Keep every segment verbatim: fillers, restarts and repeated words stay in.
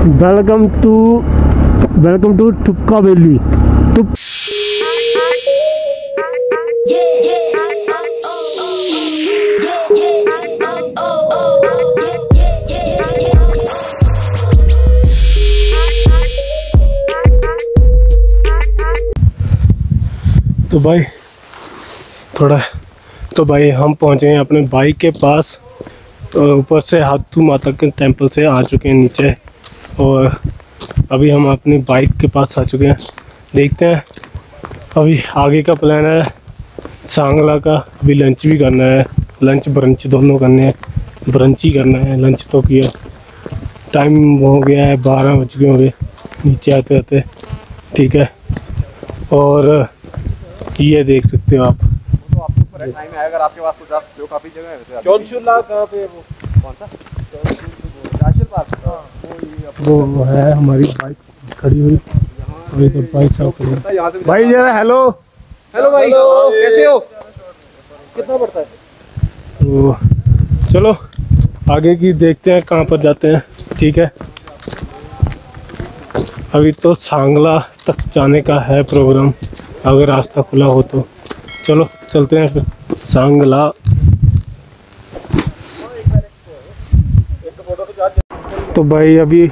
Welcome to welcome to Tupka valley. टुप तो भाई थोड़ा तो भाई हम पहुंचे हैं अपने बाइक के पास। ऊपर से हाथू माता के टेंपल से आ चुके हैं नीचे और अभी हम अपनी बाइक के पास आ चुके हैं। देखते हैं अभी आगे का प्लान है सांगला का। अभी लंच भी करना है, लंच ब्रंच दोनों करने हैं। ब्रंच ही करना है, लंच तो किया। टाइम हो गया है बारह बज गए होंगे नीचे आते आते। ठीक है, और ये देख सकते हो आप तो आपके ऊपर है। टाइम है अगर आपके पास पचास तो काफी जगह है। वैसे चौंसुला कहां पे है? वो कौन सा चौंसुल पास? हां वो वो है हमारी बाइक्स खड़ी हुई। अभी तो बाइक साफ करो भाई जरा। हेलो हेलो भाई, कैसे हो? कितना पड़ता है? तो चलो आगे की देखते हैं कहां पर जाते हैं। ठीक है, अभी तो सांगला तक जाने का है प्रोग्राम, अगर रास्ता खुला हो तो। चलो चलते हैं फिर सांगला। तो भाई अभी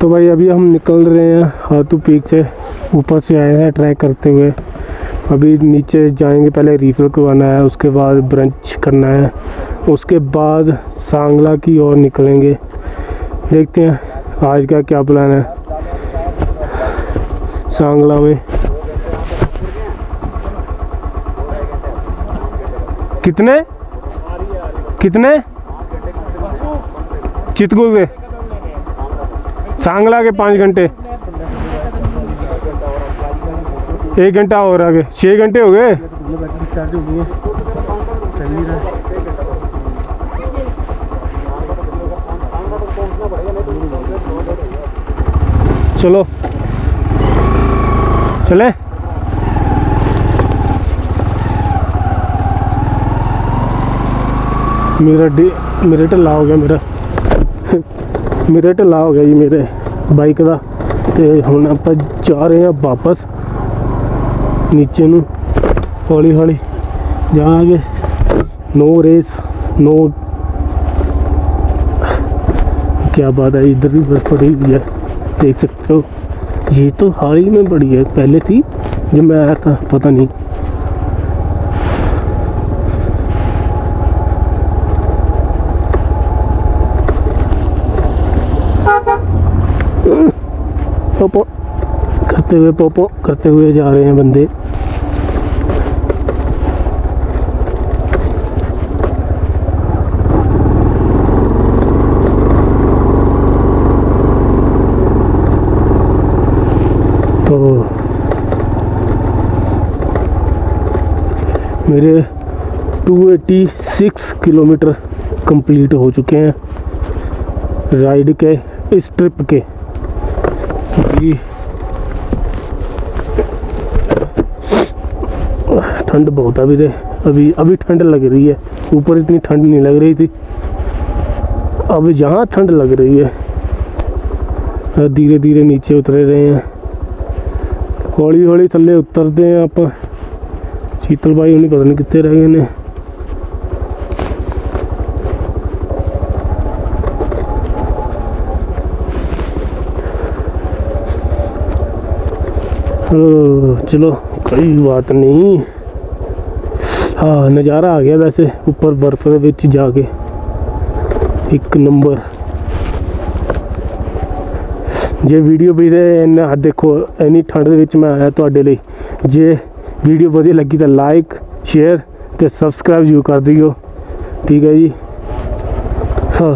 तो भाई अभी हम निकल रहे हैं हाथू पीक से। ऊपर से आए हैं ट्रैक करते हुए। अभी नीचे जाएंगे, पहले रिफिल करवाना है, उसके बाद ब्रंच करना है, उसके बाद सांगला की ओर निकलेंगे। देखते हैं आज का क्या प्लान है सांगला में। कितने कितने चितकुल के सांगला के पाँच घंटे, एक घंटा और आगे छः घंटे हो गए। चलो चले मेरा डी मेरे ढिला हो गया मेरा मेरे ढिला हो गया जी मेरे बाइक का। तो हम आप जा रहे हैं वापस नीचे नू हौली हौली जाएंगे। नो रेस नो, क्या बात है। इधर भी बर्फ पड़ी हुई है, देख सकते हो। ये तो हाल ही में बड़ी है, पहले थी जब मैं आया था पता नहीं। पोपो करते हुए पोपो करते हुए जा रहे हैं बंदे। मेरे दो सौ छियासी किलोमीटर कंप्लीट हो चुके हैं राइड के, इस ट्रिप के। ठंड बहुत अभी रे अभी अभी ठंड लग रही है। ऊपर इतनी ठंड नहीं लग रही थी, अब यहाँ ठंड लग रही है। धीरे धीरे नीचे उतरे रहे हैं, हौली हौली थल्ले उतरते हैं आप। शीतल भाई उन्हें पता नहीं कितने रह गए ने। चलो कोई बात नहीं। हाँ नज़ारा आ गया वैसे ऊपर बर्फ के बीच जाके, एक नंबर। जे वीडियो भी इन्ना देखो, इन्नी ठंड के बीच मैं आया थोड़े लिए। जे वीडियो वधिया लगी तो लाइक शेयर तो सबसक्राइब जरूर कर दियो। ठीक है जी। हाँ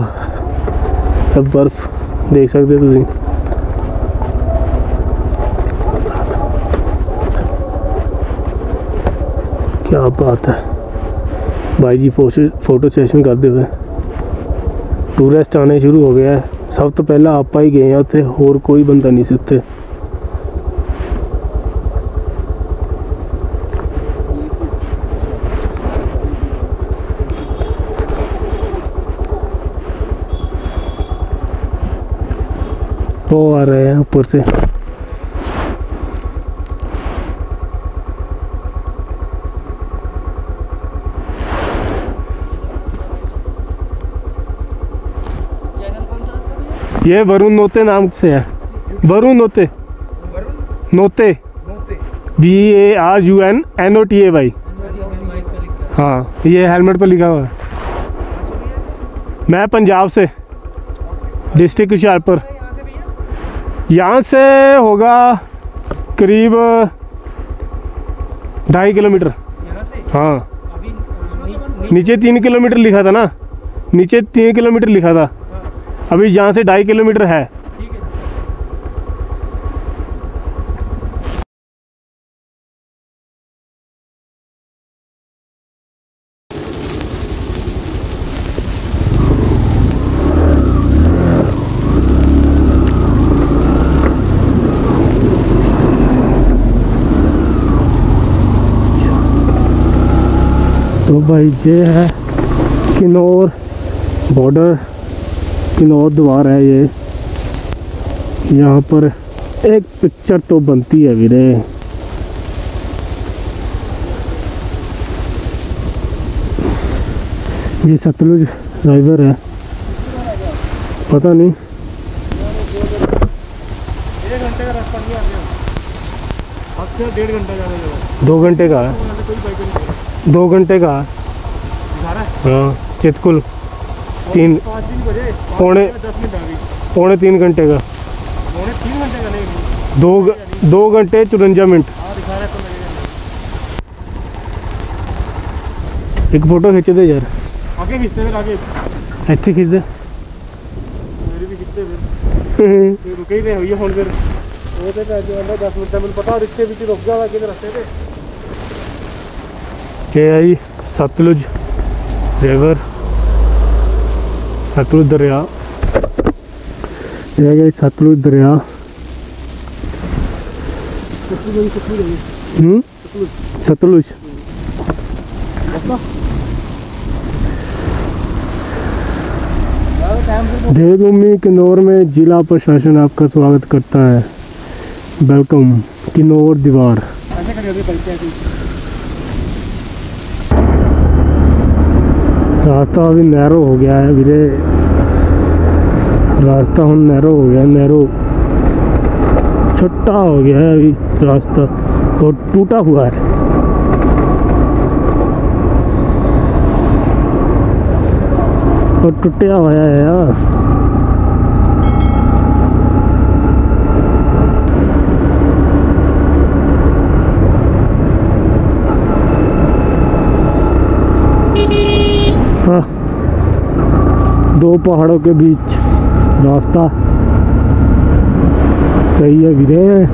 तो बर्फ देख सकते हो तुम। क्या बात है भाई जी, फोटो फोटो सेशन करते हुए। टूरिस्ट आने शुरू हो गया है, सब तो पहला आप ही गए हैं उत्थे, होर कोई बंदा नहीं सी। वो आ रहे हैं ऊपर से। ये वरुण नोते नाम से है, Varun Notay Notay B A R U N N O T A Y. हाँ ये हेलमेट पर लिखा हुआ है। मैं पंजाब से, डिस्ट्रिक्ट हिशारपुर। यहाँ से होगा करीब ढाई किलोमीटर। हाँ नीचे तीन किलोमीटर लिखा था ना, नीचे तीन किलोमीटर लिखा था, अभी यहाँ से ढाई किलोमीटर है। तो भाई ये है किन्नौर बॉर्डर, किन्नौर द्वार है ये। यहाँ पर एक पिक्चर तो बनती है वीरे। ये सतलुज रिवर है, पता नहीं। डेढ़ घंटे का, दो घंटे का है, दो घंटे का है। हाँ चितकुल तीन पौने पौने तीन घंटे का, दो दो घंटे चौवंजा मिनट। एक फोटो खींच दे यार, आगे आगे इतने खींच दे। ये सतलुज रिवर, सतलुज दरिया, ये सतलुज दरिया। हम्म सतलुज देवभूमि किन्नौर में जिला प्रशासन आपका स्वागत करता है। वेलकम किन्नौर दीवार। रास्ता अभी नैरो हो गया है वीरे, रास्ता हम नैरो हो गया, नैरो छोटा हो गया है अभी रास्ता, और टूटा हुआ है। और टूटा हुआ है यार। दो पहाड़ों के बीच रास्ता सही है वीरे।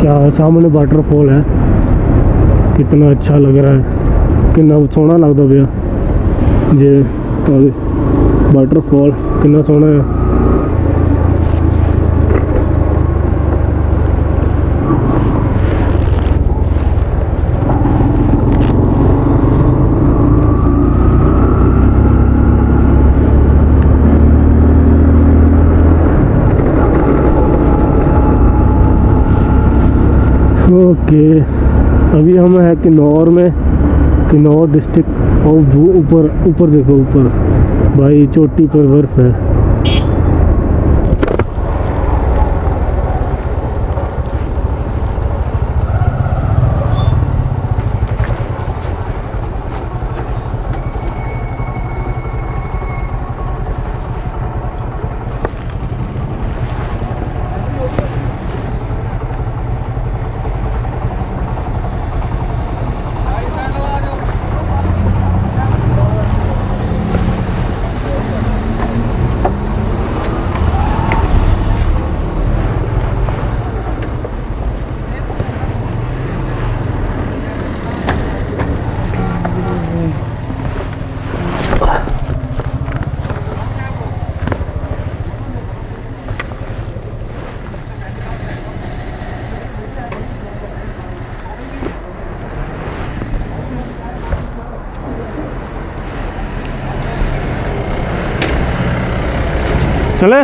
क्या सामने वाटरफॉल है, कितना अच्छा लग रहा है, कितना सोहना लगता पे जे वाटरफॉल कितना सोहना है। ओके अभी हम है किन्नौर में, किन्नौर डिस्ट्रिक्ट। और ऊपर ऊपर देखो, ऊपर भाई चोटी पर बर्फ है। चले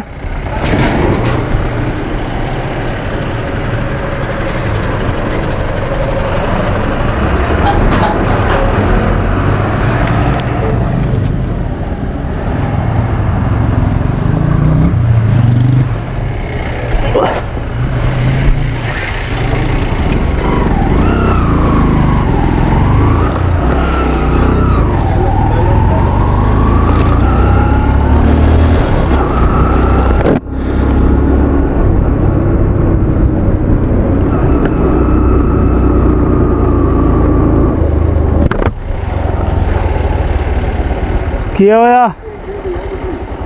क्या होया,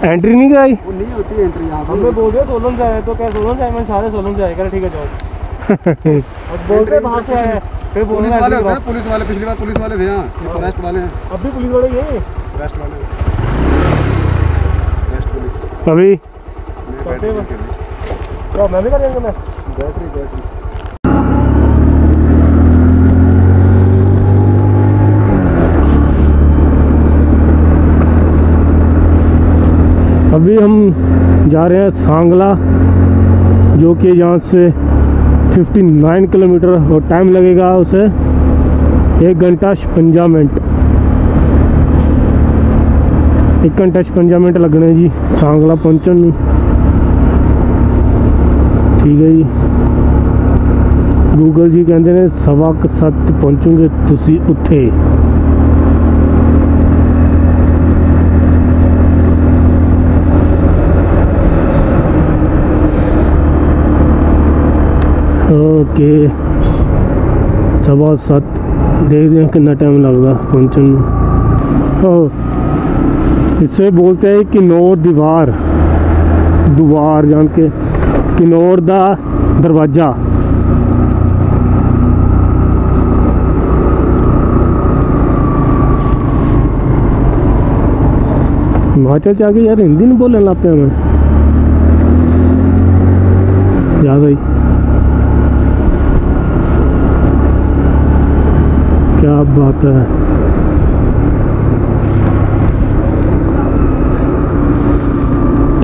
एंट्री नहीं कराई? वो नहीं होती एंट्री यहाँ पे, हमने बोल दिया सोलन जाए तो क्या सोलन जाए, मैंने सारे सोलन जाए कर ठीक है जाओ। अब बोल रहे बाहर से आए फिर पुलिस वाले होते हैं, पुलिस वाले पिछली बार पुलिस वाले थे यहाँ, फॉरेस्ट वाले हैं, अब भी पुलिस वाले ये फॉरेस्ट वाले फॉरेस्ट पुलिस अभी क्या मैं भी कर देंगे मैं बैटरी बैटरी अभी हम जा रहे हैं सांगला, जो कि यहाँ से उनसठ किलोमीटर और टाइम लगेगा उसे एक घंटा छपंजा मिनट एक घंटा छपंजा मिनट लगने जी सांगला पहुँचने में। ठीक है जी, गूगल जी कहते हैं सवा क सत्त पहुँचोगे तुसी उत्थे। ओके सवा सत्त देखते हैं कितना टाइम लगता पहुँचने। और इसे बोलते हैं किन्नौर दीवार, दुवार जान के किन्नौर दा दरवाजा। हिमाचल जाके यार हिंदी नहीं बोलने लग पाया मैं ज़्यादा ही, क्या बात है।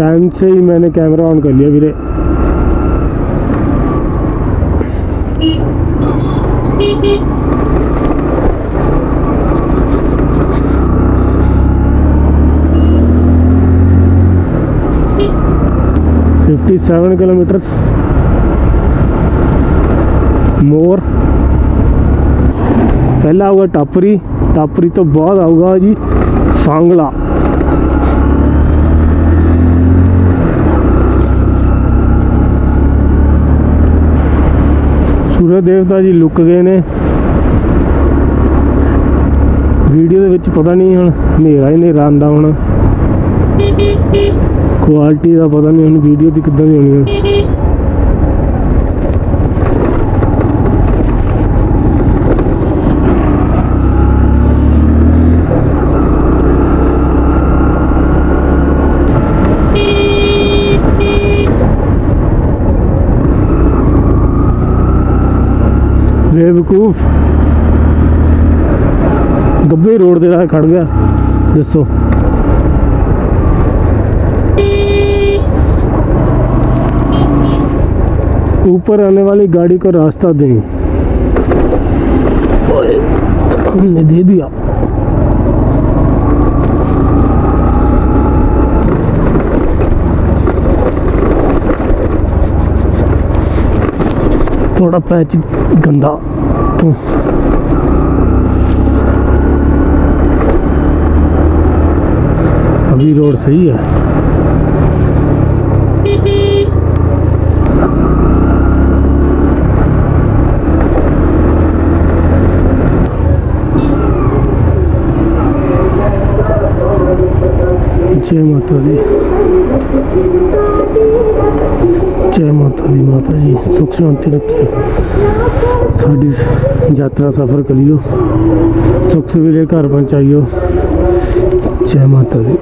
टाइम से ही मैंने कैमरा ऑन कर लिया वीरे। सत्तावन किलोमीटर्स मोर। पहला होगा टापरी, टापरी तो बाद होगा जी सांगला। सूरज देवता जी लुक गए ने वीडियो दे विच, पता नहीं हुण हनेरा ही हनेरा आंदा होना, क्वालिटी का पता नहीं हुण वीडियो दी किद्दां दी होनी है। बेवकूफ गब्बे रोड दे रहा खड़ गया दसो। ऊपर आने वाली गाड़ी को रास्ता दें, हमने दे दिया। थोड़ा पैच गंदा तो अभी रोड सही है। जय माता दी, जय माता दी, माता जी सुख शांति रखियो, साड़ी यात्रा सफर करियो, सुख सवेरे घर पहुँचाइयो, जय माता दी।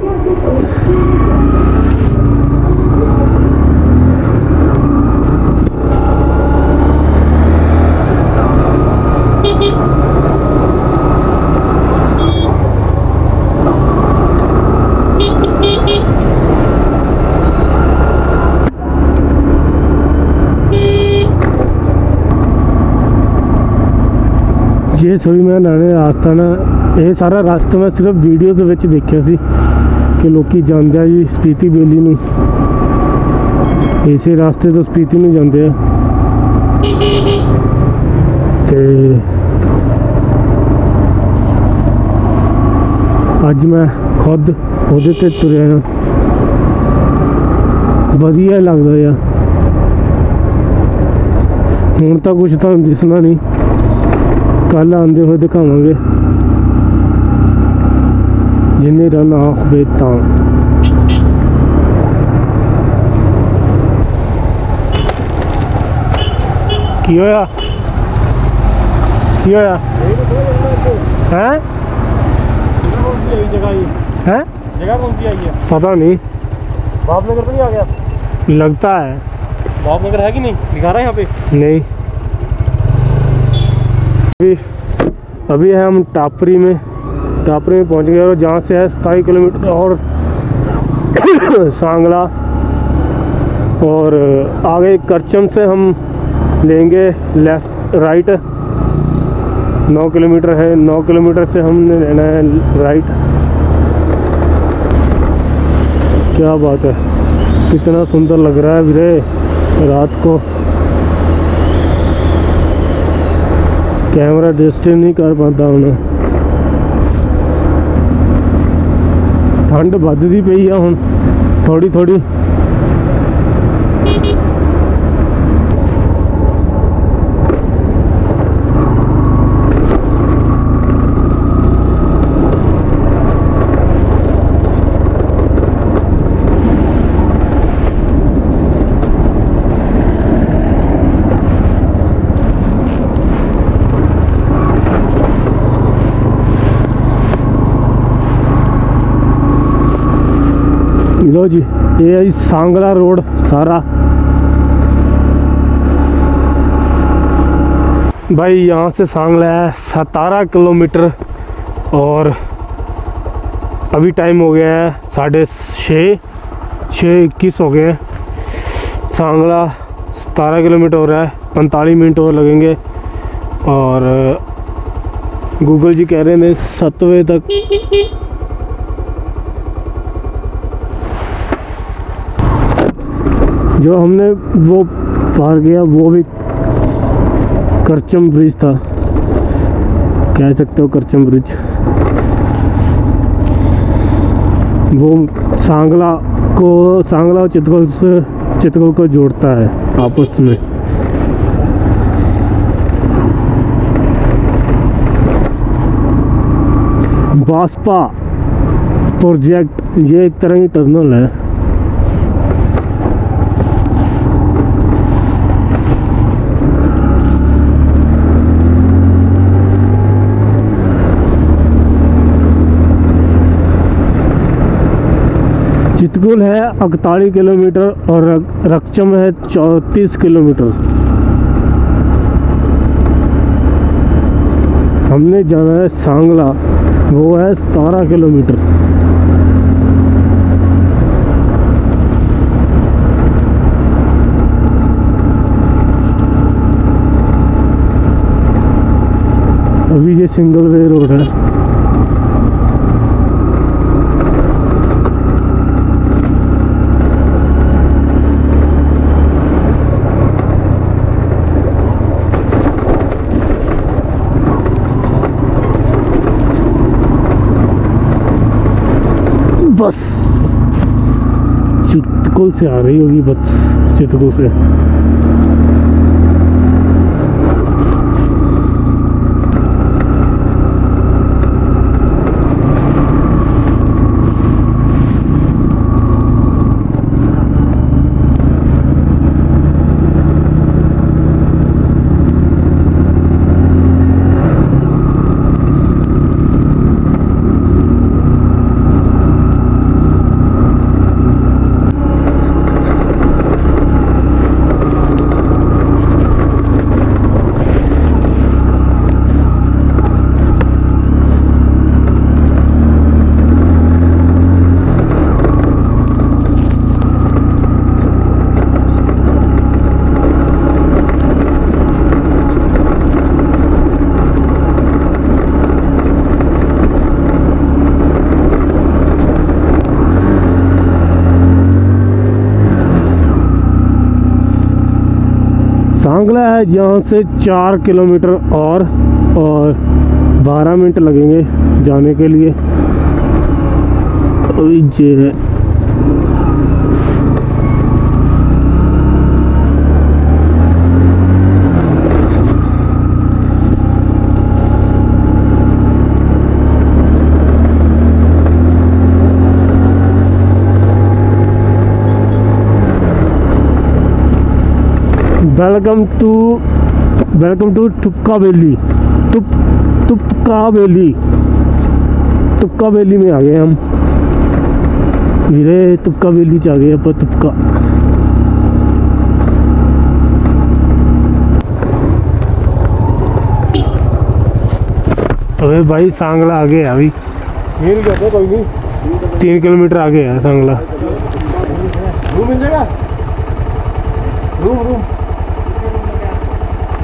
ये सभी मैं नाने रास्ता ना, ये सारा रास्ता मैं सिर्फ वीडियो के विच देखा सी कि लोकी जांदे जी स्पीति वैली नूं, इसे रास्ते तो स्पीति नूं जांदे आ। ते अज मैं खुद उहदे ते तुरिया हां, वधिया लगदा यार। हुण तां कुछ तां दिसना नहीं, कल आते हुए दिखावे। जिन्हें रन ऑफ विद टाउन। की होया की होया हैं हैं जगह कौन सी आई है? पता नहीं, बाप नगर तो नहीं आ गया लगता है। बाप नगर है कि नहीं दिखा रहा है यहाँ पे? नहीं। अभी अभी है हम टापरी में, टापरी में पहुँच गए और जहाँ से है सताईस किलोमीटर और सांगला, और आगे करचम से हम लेंगे लेफ़्ट राइट। नौ किलोमीटर है, नौ किलोमीटर से हमने लेना है राइट। क्या बात है, कितना सुंदर लग रहा है वीरे रात को। कैमरा डिस्टेंस नहीं कर पाता हूँ। ठंड बढ़ती पई है हूँ थोड़ी थोड़ी। लो जी, ये है सांगला रोड सारा। भाई यहाँ से सांगला है सतारह किलोमीटर और अभी टाइम हो गया है साढ़े छः छः इक्कीस हो गए। सांगला सतारह किलोमीटर हो रहा है, पैंतालीस मिनट और लगेंगे। और गूगल जी कह रहे हैं सतवे तक जो हमने वो पार किया वो भी करचम ब्रिज था, कह सकते हो करचम ब्रिज। वो सांगला को, सांगला और चितकुल से चितकुल को जोड़ता है आपस में। बास्पा प्रोजेक्ट, ये एक तरह की टनल है। चितकुल है अड़तालीस किलोमीटर और रक्चम है चौंतीस किलोमीटर। हमने जाना है सांगला, वो है सतारह किलोमीटर। अभी ये सिंगल वे रोड है। बस चितकुल से आ रही होगी, बस चितकुल से। सांगला है यहाँ से चार किलोमीटर और और बारह मिनट लगेंगे जाने के लिए। ये है welcome to welcome to Tupka valley. तुप तुपका वैली तुपका वैली में आ गए हम। मेरे तुपका वैली आ गए पर तुपका अबे भाई सांगला आगे है अभी तीन किलोमीटर आगे है सांगला। रूम मिल जाएगा? रूम रूम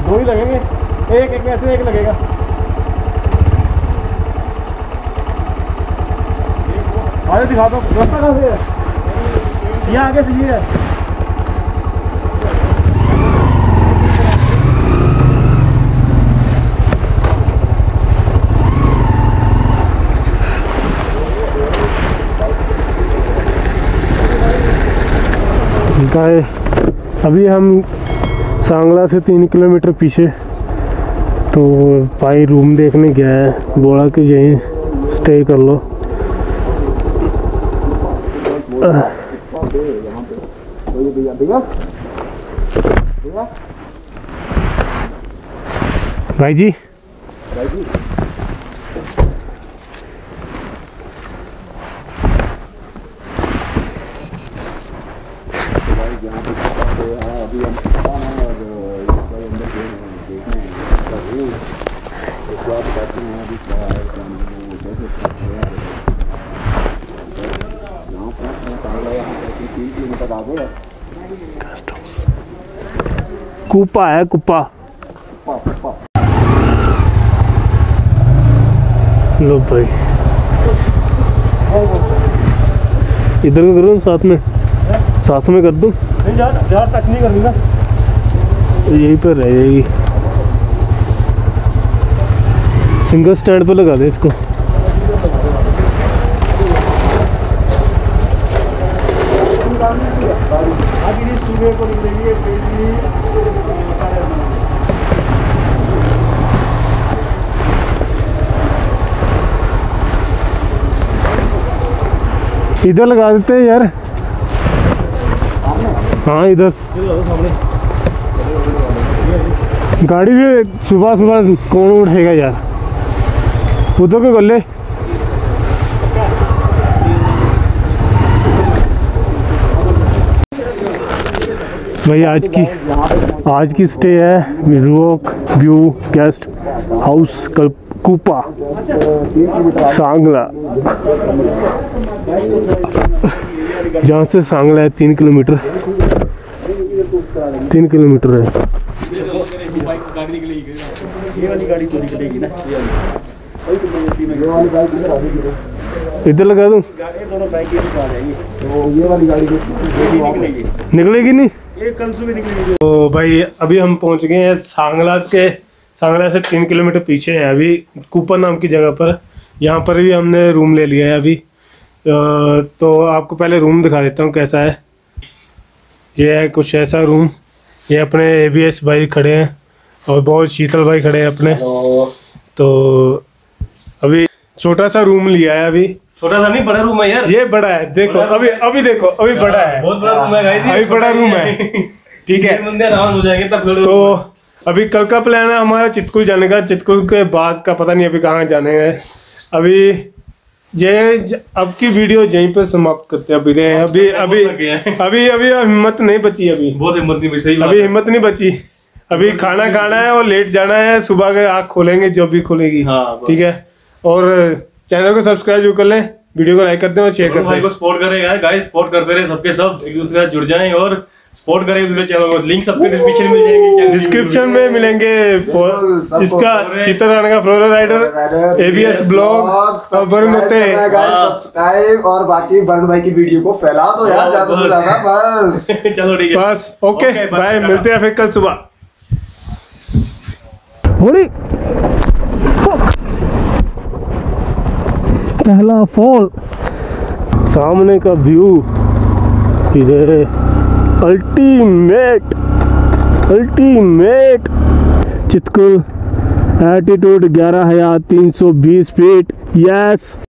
दो ही लगेंगे, एक एक में से एक लगेगा। आगे दिखा दो रास्ता कहाँ से है? यहाँ आगे से ये है। अभी हम सांगला से तीन किलोमीटर पीछे तो भाई रूम देखने गया है, बोला कि यहीं स्टे कर लो। भाई जी कुपा है, कुपा लो भाई इधर को करो साथ में साथ में कर दूं। नहीं यार यार टच नहीं करनी ना, यहीं पर रह जाएगी। सिंगल स्टैंड पे लगा दे इसको। इधर लगा देते हैं यार। हाँ इधर गाड़ी भी सुबह सुबह कौन उठेगा यार। उधर के गले भाई आज की आज की स्टे है rock view guest house Kupa Sangla. जहाँ से सांगला है तीन किलोमीटर तीन किलोमीटर है। इधर लगा दूँ निकलेगी नहीं कल सुबह निकलेगी। तो भाई अभी हम पहुंच गए हैं सांगला के, सांगला से तीन किलोमीटर पीछे हैं अभी कुपा नाम की जगह पर। यहाँ पर भी हमने रूम ले लिया है अभी। तो आपको पहले रूम दिखा देता हूँ कैसा है। यह है कुछ ऐसा रूम। ये अपने एबीएस भाई खड़े हैं और बहुत शीतल भाई खड़े हैं अपने। तो अभी छोटा सा रूम लिया है अभी। छोटा सा नहीं बड़ा रूम है यार। ये बड़ा है देखो अभी अभी देखो अभी बड़ा है, बहुत बड़ा रूम है गाइस। अभी बड़ा रूम है ठीक है, बंदे आराम हो जाएंगे तब। तो अभी कल का प्लान है हमारा चितकुल जाने का। चितकुल के बाद का पता नहीं अभी कहाँ जाने हैं। अभी ये अब की वीडियो यहीं पर समाप्त करते हैं। अभी अभी अभी अभी अभी हिम्मत नहीं बची, अभी बहुत हिम्मत नहीं बची अभी हिम्मत नहीं बची अभी खाना खाना है और लेट जाना है। सुबह के आँख खोलेंगे जो भी खोलेगी ठीक है। और चैनल को सब्सक्राइब जो कर लें, वीडियो को लाइक करते हैं और शेयर करते हैं। को सपोर्ट करेगा गाइस, सपोर्ट करते रहे सबके सब, एक दूसरे से जुड़ जाएं और सपोर्ट करें दूसरे चैनल को। लिंक सबके डिस्क्रिप्शन मिल जाएगी, डिस्क्रिप्शन में मिलेंगे। इसका शीतल राणा का फ्लोरा राइडर एबीएस ब्लॉग और वरुण नोटे गाइस सब्सक्राइब और बाकी वरुण भाई की वीडियो को फैला दो यार ज्यादा से ज्यादा। बस चलो ठीक है बस ओके बाय, मिलते हैं फिर कल सुबह। पहला फॉल सामने का व्यू ये अल्टीमेट अल्टीमेट। चितकुल एटीट्यूड ग्यारह हजार तीन सौ बीस फीट। यस।